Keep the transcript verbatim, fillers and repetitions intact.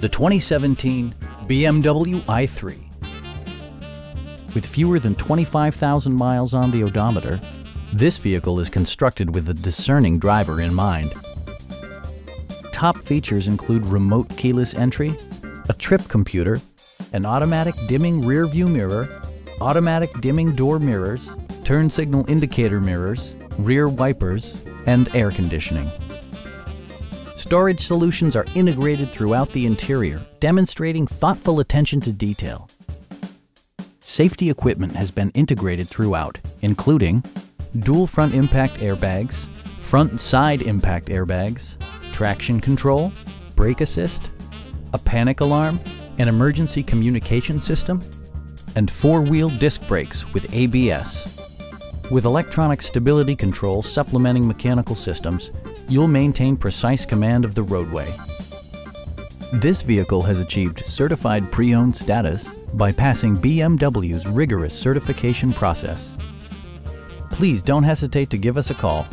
the twenty seventeen B M W i three. With fewer than twenty-five thousand miles on the odometer, this vehicle is constructed with a discerning driver in mind. Top features include remote keyless entry, a trip computer, an automatic dimming rear view mirror, automatic dimming door mirrors, turn signal indicator mirrors, rear wipers, and air conditioning. Storage solutions are integrated throughout the interior, demonstrating thoughtful attention to detail. Safety equipment has been integrated throughout, including dual front impact airbags, front and side impact airbags, traction control, brake assist, a panic alarm, an emergency communication system, and four-wheel disc brakes with A B S. With electronic stability control supplementing mechanical systems, you'll maintain precise command of the roadway. This vehicle has achieved certified pre-owned status by passing B M W's rigorous certification process. Please don't hesitate to give us a call.